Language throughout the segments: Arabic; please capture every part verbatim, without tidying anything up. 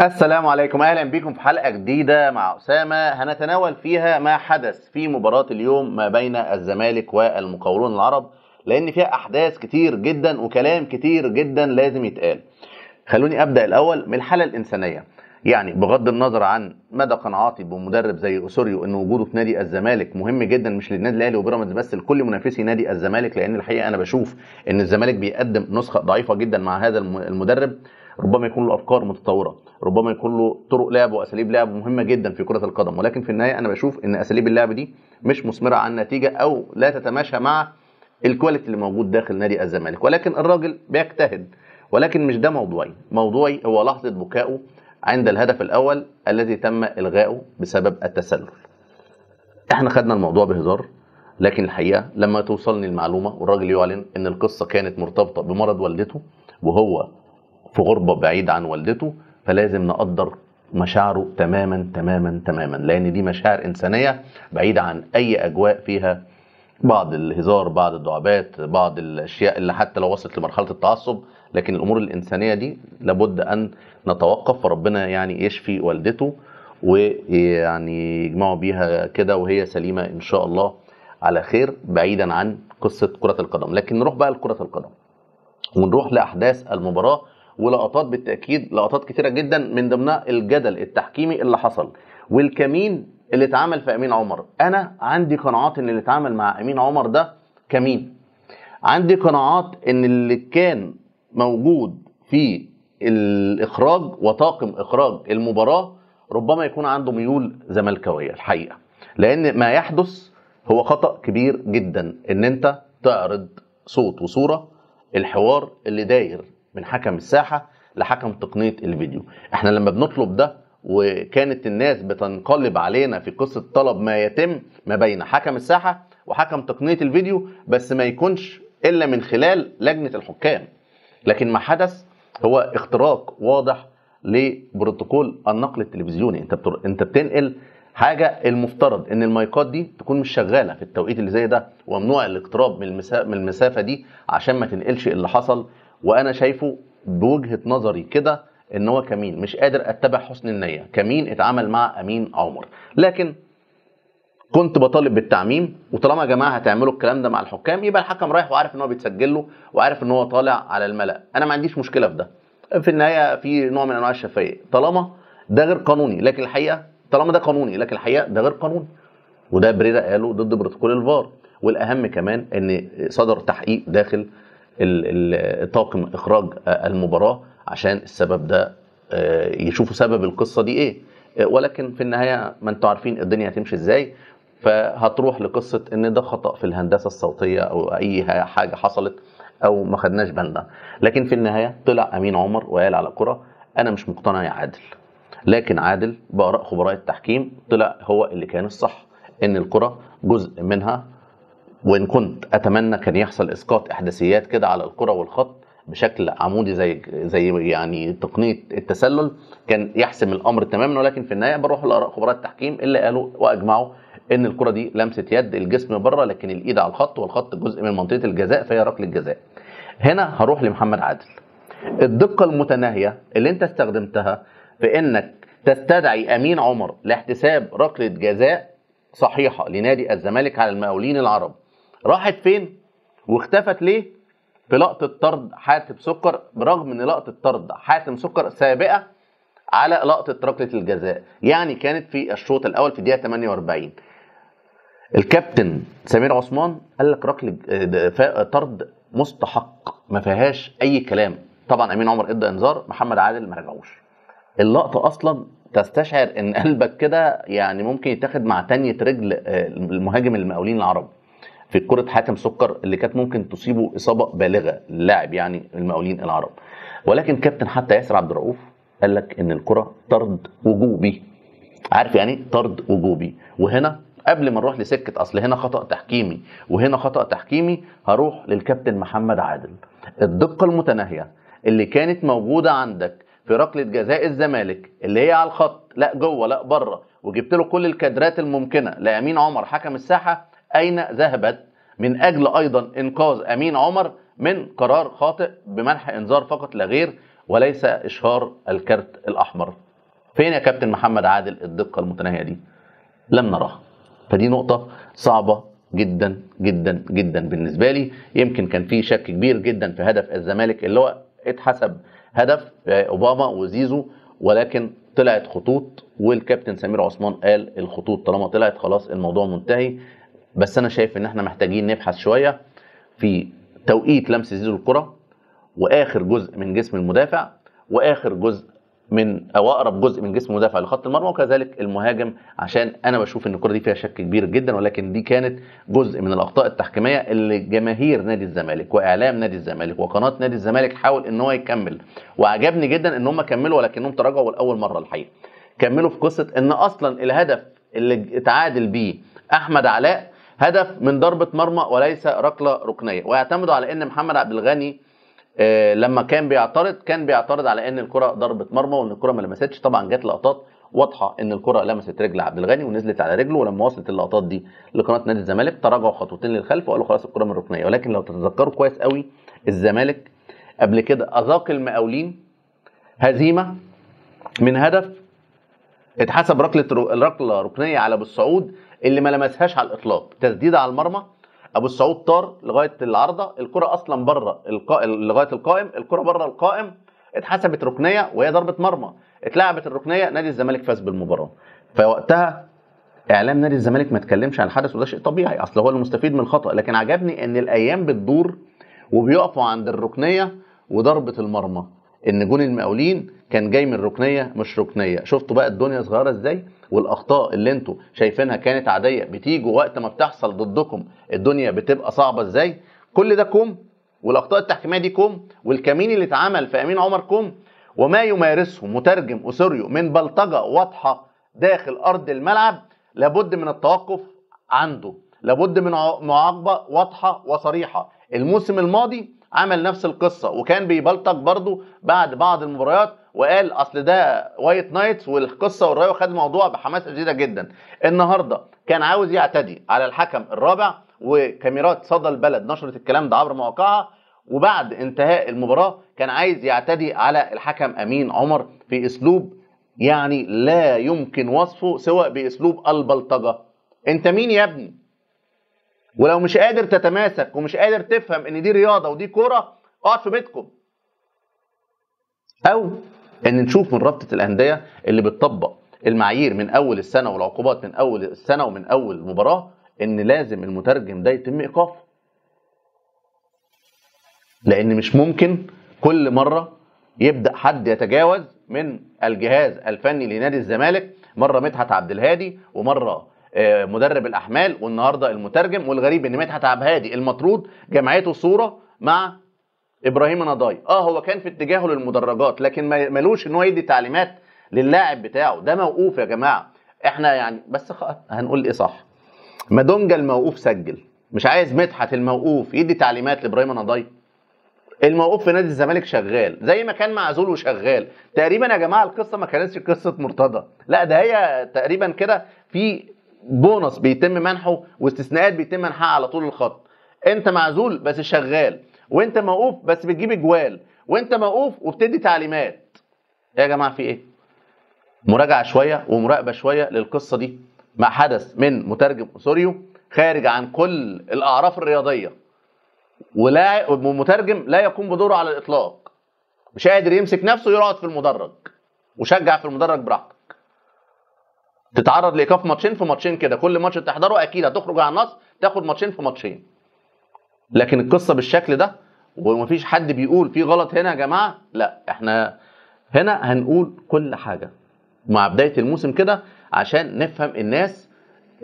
السلام عليكم، اهلا بكم في حلقه جديده مع اسامه هنتناول فيها ما حدث في مباراه اليوم ما بين الزمالك والمقاولون العرب، لان فيها احداث كتير جدا وكلام كتير جدا لازم يتقال. خلوني ابدا الاول من الحاله الانسانيه، يعني بغض النظر عن مدى قناعاتي بمدرب زي أوسوريو ان وجوده في نادي الزمالك مهم جدا، مش للنادي الاهلي وبيراميدز بس، لكل منافسي نادي الزمالك، لان الحقيقه انا بشوف ان الزمالك بيقدم نسخه ضعيفه جدا مع هذا المدرب. ربما يكون له افكار متطوره، ربما يكون له طرق لعب واساليب لعب مهمه جدا في كره القدم، ولكن في النهايه انا بشوف ان اساليب اللعب دي مش مثمره عن نتيجه او لا تتماشى مع الكواليتي اللي موجود داخل نادي الزمالك. ولكن الراجل بيجتهد، ولكن مش ده موضوعي. موضوعي هو لحظه بكائه عند الهدف الاول الذي تم الغائه بسبب التسلل. احنا خدنا الموضوع بهزار، لكن الحقيقه لما توصلني المعلومه والراجل يعلن ان القصه كانت مرتبطه بمرض والدته وهو في غربه بعيد عن والدته، فلازم نقدر مشاعره تماما تماما تماما، لان دي مشاعر انسانيه بعيده عن اي اجواء فيها بعض الهزار، بعض الدعابات، بعض الاشياء اللي حتى لو وصلت لمرحله التعصب، لكن الامور الانسانيه دي لابد ان نتوقف. فربنا يعني يشفي والدته ويعني يجمعوا بيها كده وهي سليمه ان شاء الله على خير، بعيدا عن قصه كره القدم. لكن نروح بقى لكره القدم ونروح لاحداث المباراه ولقطات، بالتاكيد لقطات كتيره جدا، من ضمنها الجدل التحكيمي اللي حصل والكمين اللي اتعمل في امين عمر. انا عندي قناعات ان اللي اتعمل مع امين عمر ده كمين، عندي قناعات ان اللي كان موجود في الاخراج وطاقم اخراج المباراه ربما يكون عنده ميول زملكاويه الحقيقه، لان ما يحدث هو خطا كبير جدا، ان انت تعرض صوت وصوره الحوار اللي داير من حكم الساحه لحكم تقنيه الفيديو. احنا لما بنطلب ده وكانت الناس بتنقلب علينا في قصه طلب ما يتم ما بين حكم الساحه وحكم تقنيه الفيديو، بس ما يكونش الا من خلال لجنه الحكام، لكن ما حدث هو اختراق واضح لبروتوكول النقل التلفزيوني. انت بتر... انت بتنقل حاجه المفترض ان المايكات دي تكون مش شغاله في التوقيت اللي زي ده، وممنوع الاقتراب من, المسا... من المسافه دي عشان ما تنقلش اللي حصل. وانا شايفه بوجهه نظري كده ان هو كمين، مش قادر اتبع حسن النيه، كمين اتعامل مع امين عمر. لكن كنت بطالب بالتعميم، وطالما يا جماعه هتعملوا الكلام ده مع الحكام يبقى الحكم رايح وعارف ان هو بيتسجل له وعارف ان هو طالع على الملأ، انا ما عنديش مشكله في ده، في النهايه في نوع من انواع الشفافيه طالما ده غير قانوني. لكن الحقيقه طالما ده قانوني لكن الحقيقه ده غير قانوني، وده بريرة قاله ضد بروتوكول الفار. والاهم كمان ان صدر تحقيق داخل طاقم اخراج المباراه عشان السبب ده يشوفوا سبب القصه دي ايه، ولكن في النهايه ما انتوا عارفين الدنيا هتمشي ازاي، فهتروح لقصه ان ده خطا في الهندسه الصوتيه او اي حاجه حصلت او ما خدناش بالنا. لكن في النهايه طلع امين عمر وقال على الكره انا مش مقتنع يا عادل، لكن عادل باراء خبراء التحكيم طلع هو اللي كان الصح، ان الكره جزء منها، وان كنت اتمنى كان يحصل اسقاط احداثيات كده على الكره والخط بشكل عمودي زي زي يعني تقنيه التسلل كان يحسم الامر تماما، ولكن في النهايه بروح لاراء خبراء التحكيم اللي قالوا واجمعوا ان الكره دي لمست يد، الجسم بره لكن الايد على الخط، والخط جزء من منطقه الجزاء فهي ركله الجزاء. هنا هروح لمحمد عادل، الدقه المتناهيه اللي انت استخدمتها في انك تستدعي امين عمر لاحتساب ركله جزاء صحيحه لنادي الزمالك على المقاولين العرب راحت فين واختفت ليه في لقطه طرد حاتم سكر، برغم ان لقطه طرد حاتم سكر سابقه على لقطه ركله الجزاء، يعني كانت في الشوط الاول في الدقيقه ثمانية وأربعين. الكابتن سمير عثمان قال لك ركله طرد مستحق ما فيهاش اي كلام، طبعا امين عمر ادى انذار، محمد عادل ما رجعوش. اللقطه اصلا تستشعر ان قلبك كده يعني ممكن يتاخد مع تانية رجل المهاجم المقاولين العرب في كرة حاتم سكر اللي كانت ممكن تصيبه اصابه بالغه اللاعب يعني المقاولين العرب، ولكن كابتن حتى ياسر عبد الرؤوف قال لك ان الكره طرد وجوبي. عارف يعني طرد وجوبي؟ وهنا قبل ما نروح لسكه اصل هنا خطا تحكيمي وهنا خطا تحكيمي، هروح للكابتن محمد عادل، الدقه المتناهيه اللي كانت موجوده عندك في ركله جزاء الزمالك اللي هي على الخط، لا جوه لا بره، وجبت له كل الكادرات الممكنه لامين عمر حكم الساحه، أين ذهبت من أجل أيضا إنقاذ أمين عمر من قرار خاطئ بمنح إنذار فقط لا غير، وليس إشهار الكارت الأحمر. فين يا كابتن محمد عادل الدقة المتناهية دي؟ لم نراها. فدي نقطة صعبة جدا جدا جدا بالنسبة لي. يمكن كان في شك كبير جدا في هدف الزمالك اللي هو اتحسب هدف أوباما وزيزو، ولكن طلعت خطوط، والكابتن سمير عثمان قال الخطوط طالما طلعت خلاص الموضوع منتهي. بس أنا شايف إن احنا محتاجين نبحث شوية في توقيت لمس زيزو الكرة، وآخر جزء من جسم المدافع، وآخر جزء من او اقرب جزء من جسم المدافع لخط المرمى، وكذلك المهاجم، عشان انا بشوف ان الكره دي فيها شك كبير جدا. ولكن دي كانت جزء من الاخطاء التحكيميه اللي جماهير نادي الزمالك واعلام نادي الزمالك وقناه نادي الزمالك حاول ان هو يكمل، وعجبني جدا ان هم كملوا، ولكنهم تراجعوا لاول مره الحقيقه. كملوا في قصه ان اصلا الهدف اللي اتعادل بيه احمد علاء هدف من ضربه مرمى وليس ركله ركنيه، واعتمدوا على ان محمد عبد الغني لما كان بيعترض كان بيعترض على ان الكره ضربه مرمى وان الكره ما لمستش. طبعا جت لقطات واضحه ان الكره لمست رجل عبد الغني ونزلت على رجله، ولما وصلت اللقطات دي لقناه نادي الزمالك تراجعوا خطوتين للخلف وقالوا خلاص الكره من الركنيه. ولكن لو تتذكروا كويس قوي، الزمالك قبل كده اذاق المقاولين هزيمه من هدف اتحسب ركله ركله ركنيه على ابو السعود اللي ما لمسهاش على الاطلاق، تسديده على المرمى، ابو السعود طار لغايه العارضه، الكره اصلا بره القا... لغايه القائم، الكره بره القائم اتحسبت ركنيه وهي ضربه مرمى، اتلعبت الركنيه، نادي الزمالك فاز بالمباراه. فوقتها اعلام نادي الزمالك ما اتكلمش عن الحدث، وده شيء طبيعي، اصل هو المستفيد من الخطا. لكن عجبني ان الايام بتدور وبيقفوا عند الركنيه وضربه المرمى، ان جون المقاولين كان جاي من ركنيه مش ركنيه. شفتوا بقى الدنيا صغيره ازاي، والاخطاء اللي انتوا شايفينها كانت عاديه بتيجوا وقت ما بتحصل ضدكم الدنيا بتبقى صعبه ازاي. كل ده كوم، والاخطاء التحكيميه دي كوم، والكمين اللي اتعمل في امين عمر كوم، وما يمارسه مترجم اوسوريو من بلطجه واضحه داخل ارض الملعب لابد من التوقف عنده، لابد من معاقبه واضحه وصريحه. الموسم الماضي عمل نفس القصه وكان بيبلطج برضه بعد بعض المباريات، وقال اصل ده وايت نايتس والقصه والرايه، وخد الموضوع بحماسه شديده جدا. النهارده كان عاوز يعتدي على الحكم الرابع، وكاميرات صدى البلد نشرت الكلام ده عبر مواقعها، وبعد انتهاء المباراه كان عايز يعتدي على الحكم امين عمر في اسلوب يعني لا يمكن وصفه سوى باسلوب البلطجه. انت مين يا ابني؟ ولو مش قادر تتماسك ومش قادر تفهم ان دي رياضه ودي كوره، اقعد في بيتكم. او ان نشوف من رابطه الانديه اللي بتطبق المعايير من اول السنه والعقوبات من اول السنه ومن اول مباراه، ان لازم المترجم ده يتم ايقافه، لان مش ممكن كل مره يبدا حد يتجاوز من الجهاز الفني لنادي الزمالك. مره مدحت عبد الهادي، ومره مدرب الاحمال، والنهارده المترجم. والغريب ان مدحت عبد الهادي المطرود جمعته صوره مع ابراهيم نضاي، اه هو كان في اتجاهه للمدرجات، لكن ملوش ان هو يدي تعليمات للاعب بتاعه. ده موقوف يا جماعه، احنا يعني بس هنقول ايه صح؟ مادونجا الموقوف سجل، مش عايز مدحت الموقوف يدي تعليمات لابراهيم نضاي. الموقوف في نادي الزمالك شغال زي ما كان معزول وشغال تقريبا يا جماعه. القصه ما كانتش قصه مرتضى، لا ده هي تقريبا كده في بونص بيتم منحه واستثناءات بيتم منحها على طول الخط. انت معزول بس شغال، وانت موقوف بس بتجيب اجوال، وانت موقوف وبتدي تعليمات. يا جماعه في ايه؟ مراجعه شويه ومراقبه شويه للقصه دي مع حدث من مترجم اوسوريو خارج عن كل الاعراف الرياضيه، ولا مترجم لا يقوم بدوره على الاطلاق، مش قادر يمسك نفسه، يقعد في المدرج وشجع في المدرج براحته. تتعرض لايقاف ماتشين في ماتشين كده، كل ماتش تحضره اكيد هتخرج على النص تاخد ماتشين في ماتشين. لكن القصه بالشكل ده ومفيش حد بيقول في غلط هنا يا جماعه، لا احنا هنا هنقول كل حاجه مع بدايه الموسم كده عشان نفهم الناس.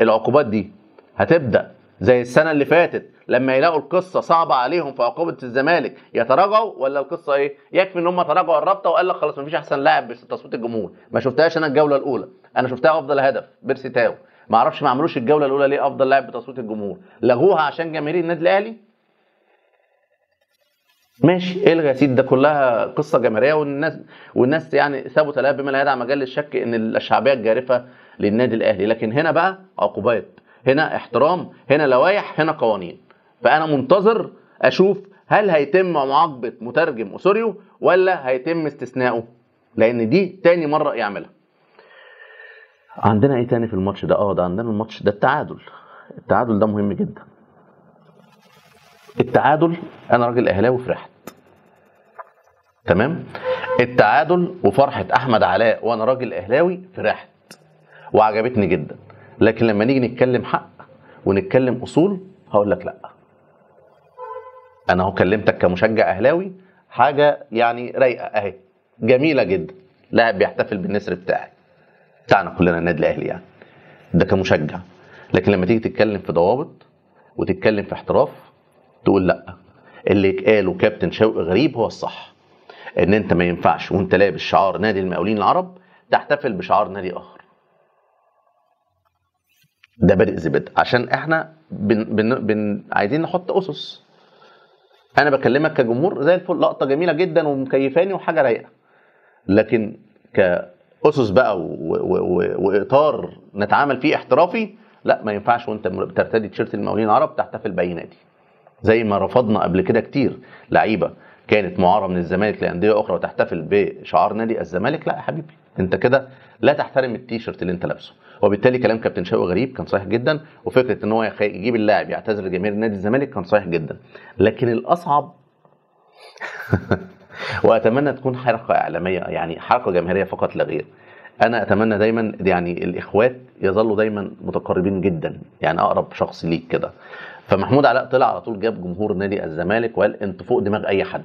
العقوبات دي هتبدا زي السنه اللي فاتت لما يلاقوا القصه صعبه عليهم في عقوبه الزمالك يتراجعوا، ولا القصه ايه؟ يكفي ان هم تراجعوا الرابطه وقال لك خلاص مفيش احسن لاعب بتصويت الجمهور. ما شفتهاش انا الجوله الاولى، انا شفتها افضل هدف بيرسي تاو، ما اعرفش ما عملوش الجوله الاولى ليه افضل لاعب بتصويت الجمهور، لغوها عشان جماهير النادي الاهلي. ماشي، الغي يا سيدي، ده كلها قصه جماهيريه، والناس والناس يعني ثبت لها بما لا يدع مجال للشك ان الشعبيه الجارفه للنادي الاهلي. لكن هنا بقى عقوبات، هنا احترام، هنا لوائح، هنا قوانين. فانا منتظر اشوف هل هيتم معاقبه مترجم أوسوريو ولا هيتم استثنائه؟ لان دي تاني مره يعملها. عندنا ايه تاني في الماتش ده؟ اه ده عندنا الماتش ده التعادل. التعادل ده مهم جدا. التعادل، انا راجل اهلاوي فرحت، تمام؟ التعادل وفرحه احمد علاء وانا راجل اهلاوي فرحت وعجبتني جدا. لكن لما نيجي نتكلم حق ونتكلم اصول هقول لك لا. انا اهو كلمتك كمشجع اهلاوي حاجه يعني رايقه اهي جميله جدا، لاعب بيحتفل بالنسر بتاعي بتاعنا كلنا النادي الاهلي يعني ده كمشجع. لكن لما تيجي تتكلم في ضوابط وتتكلم في احتراف تقول لا، اللي قاله كابتن شوقي غريب هو الصح، ان انت ما ينفعش وانت لابس شعار نادي المقاولين العرب تحتفل بشعار نادي اخر. ده بادئ ذي بدء، عشان احنا بن بن بن عايزين نحط اسس. انا بكلمك كجمهور زي الفل، لقطه جميله جدا ومكيفاني وحاجه رايقه، لكن كاسس بقى واطار نتعامل فيه احترافي لا، ما ينفعش وانت بترتدي تيشيرت المقاولين العرب تحتفل باي نادي. زي ما رفضنا قبل كده كتير لعيبه كانت معاره من الزمالك لانديه اخرى وتحتفل بشعار نادي الزمالك. لا يا حبيبي، انت كده لا تحترم التيشيرت اللي انت لابسه. وبالتالي كلام كابتن شوقي غريب كان صحيح جدا، وفكره ان هو يجيب اللاعب يعتذر لجماهير نادي الزمالك كان صحيح جدا. لكن الاصعب واتمنى تكون حركه اعلاميه يعني حركه جماهيريه فقط لا غير. انا اتمنى دايما يعني الاخوات يظلوا دايما متقربين جدا، يعني اقرب شخص ليك كده. فمحمود علاء طلع على طول جاب جمهور نادي الزمالك وقال انت فوق دماغ اي حد.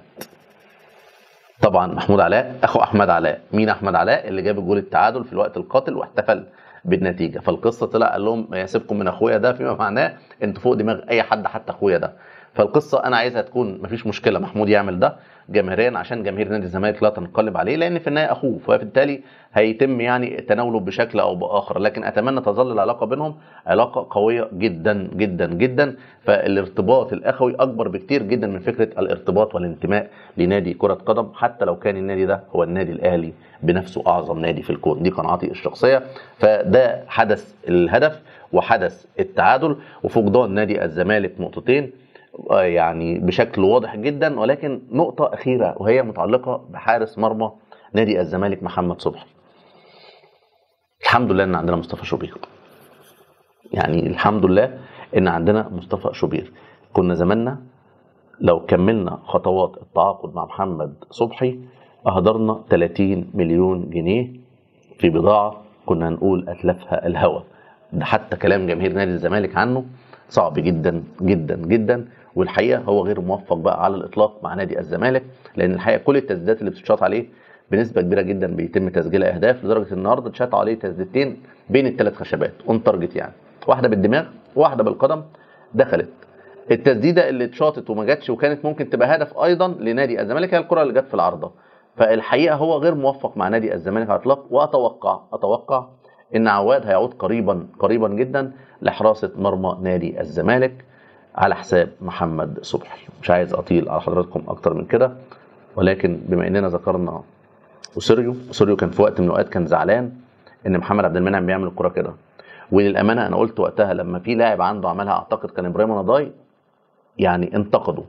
طبعا محمود علاء اخو احمد علاء، مين احمد علاء؟ اللي جاب الجول التعادل في الوقت القاتل واحتفل بالنتيجه. فالقصه طلع قال لهم يسيبكم من اخويا ده، فيما معناه انت فوق دماغ اي حد حتى اخويا ده. فالقصه انا عايزها تكون مفيش مشكله محمود يعمل ده جماهيريا عشان جماهير نادي الزمالك لا تنقلب عليه، لان في النهايه اخوه، فبالتالي هيتم يعني تناوله بشكل او باخر. لكن اتمنى تظل العلاقه بينهم علاقه قويه جدا جدا جدا. فالارتباط الاخوي اكبر بكتير جدا من فكره الارتباط والانتماء لنادي كره قدم، حتى لو كان النادي ده هو النادي الاهلي بنفسه اعظم نادي في الكون. دي قناعتي الشخصيه. فده حدث الهدف وحدث التعادل وفقدان نادي الزمالك نقطتين يعني بشكل واضح جدا. ولكن نقطة أخيرة وهي متعلقة بحارس مرمى نادي الزمالك محمد صبحي. الحمد لله إن عندنا مصطفى شوبير، يعني الحمد لله إن عندنا مصطفى شوبير. كنا زماننا لو كملنا خطوات التعاقد مع محمد صبحي أهدرنا ثلاثين مليون جنيه في بضاعة كنا نقول أتلفها الهوى. ده حتى كلام جماهير نادي الزمالك عنه صعب جدا جدا جدا. والحقيقه هو غير موفق بقى على الاطلاق مع نادي الزمالك، لان الحقيقه كل التسديدات اللي بتتشاط عليه بنسبه كبيره جدا بيتم تسجيلها اهداف، لدرجه ان النهارده اتشاط عليه تسديدتين بين الثلاث خشبات اون تارجت، يعني واحده بالدماغ واحده بالقدم دخلت. التسديده اللي اتشاطت وما جاتش وكانت ممكن تبقى هدف ايضا لنادي الزمالك هي الكره اللي جت في العارضه. فالحقيقه هو غير موفق مع نادي الزمالك على الاطلاق. واتوقع اتوقع ان عواد هيعود قريبا قريبا جدا لحراسه مرمى نادي الزمالك على حساب محمد صبحي. مش عايز اطيل على حضراتكم اكتر من كده، ولكن بما اننا ذكرنا أوسوريو، أوسوريو كان في وقت من الاوقات كان زعلان ان محمد عبد المنعم بيعمل الكوره كده. وللامانه انا قلت وقتها لما في لاعب عنده عملها اعتقد كان إبراهيم نضاي يعني انتقده.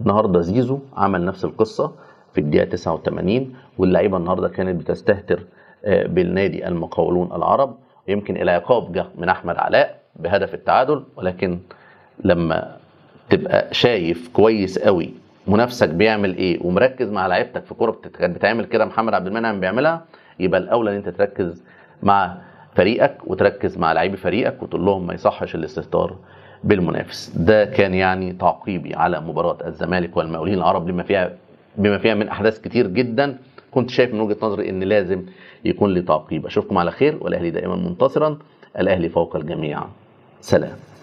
النهارده زيزو عمل نفس القصه في الدقيقه تسعة وثمانين، واللعيبه النهارده كانت بتستهتر بالنادي المقاولون العرب. يمكن الى عقاب جه من احمد علاء بهدف التعادل، ولكن لما تبقى شايف كويس قوي منافسك بيعمل ايه ومركز مع لعيبتك في كوره بتتعمل كده محمد عبد المنعم بيعملها، يبقى الاولى ان انت تركز مع فريقك وتركز مع لعيبي فريقك وتقول لهم ما يصحش الاستهتار بالمنافس. ده كان يعني تعقيبي على مباراه الزمالك والمقاولين العرب لما فيها بما فيها من احداث كتير جدا كنت شايف من وجهه نظري ان لازم يكون لي تعقيب. اشوفكم على خير، والاهلي دائما منتصرا، الاهلي فوق الجميع. سلام.